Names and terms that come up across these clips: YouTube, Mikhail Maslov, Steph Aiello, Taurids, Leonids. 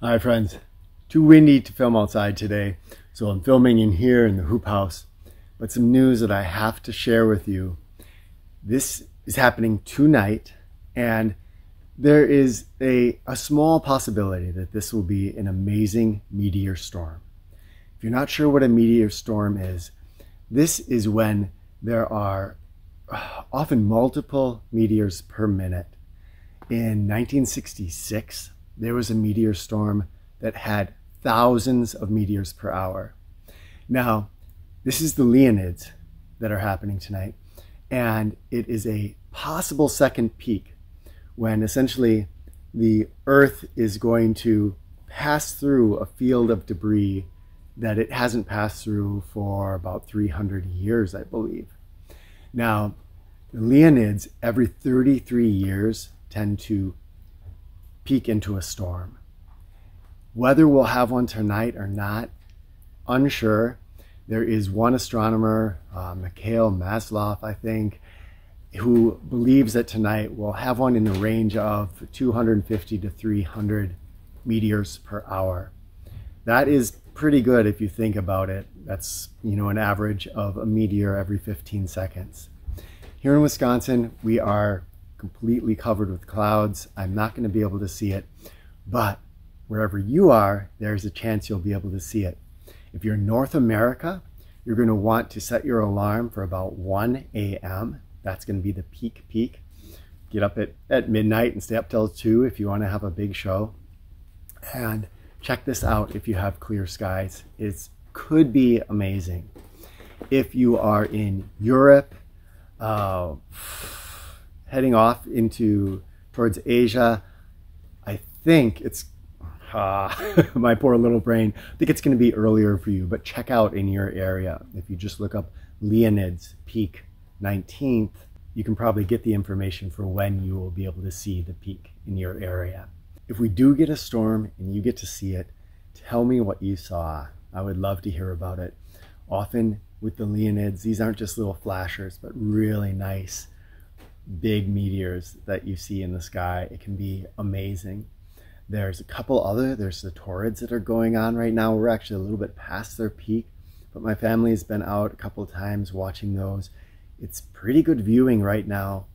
Hi friends, too windy to film outside today, so I'm filming in here in the hoop house, but some news that I have to share with you. This is happening tonight, and there is a small possibility that this will be an amazing meteor storm. If you're not sure what a meteor storm is, this is when there are often multiple meteors per minute. In 1966, there was a meteor storm that had thousands of meteors per hour. Now, this is the Leonids that are happening tonight, and it is a possible second peak when essentially the Earth is going to pass through a field of debris that it hasn't passed through for about 300 years, I believe. Now, the Leonids, every 33 years, tend to peek into a storm. Whether we'll have one tonight or not, unsure. There is one astronomer, Mikhail Maslov, I think, who believes that tonight we'll have one in the range of 250 to 300 meteors per hour. That is pretty good if you think about it. That's, you know, an average of a meteor every 15 seconds. Here in Wisconsin, we are completely covered with clouds. I'm not going to be able to see it, but wherever you are, there's a chance you'll be able to see it. If you're in North America, you're going to want to set your alarm for about 1 a.m. That's going to be the peak. Get up at midnight and stay up till 2 if you want to have a big show. And check this out if you have clear skies. It could be amazing. If you are in Europe, heading off towards Asia, I think it's, my poor little brain, I think it's going to be earlier for you, but check out in your area. If you just look up Leonids Peak 19th, you can probably get the information for when you will be able to see the peak in your area. If we do get a storm and you get to see it, tell me what you saw. I would love to hear about it. Often with the Leonids, these aren't just little flashers, but really nice big meteors that you see in the sky. It can be amazing. There's a couple other, there's the Taurids that are going on right now. We're actually a little bit past their peak, but my family has been out a couple of times watching those. It's pretty good viewing right now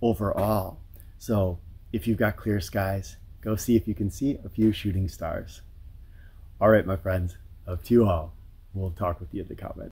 overall. So if you've got clear skies, go see if you can see a few shooting stars. All right, my friends, up to you all. We'll talk with you in the comments.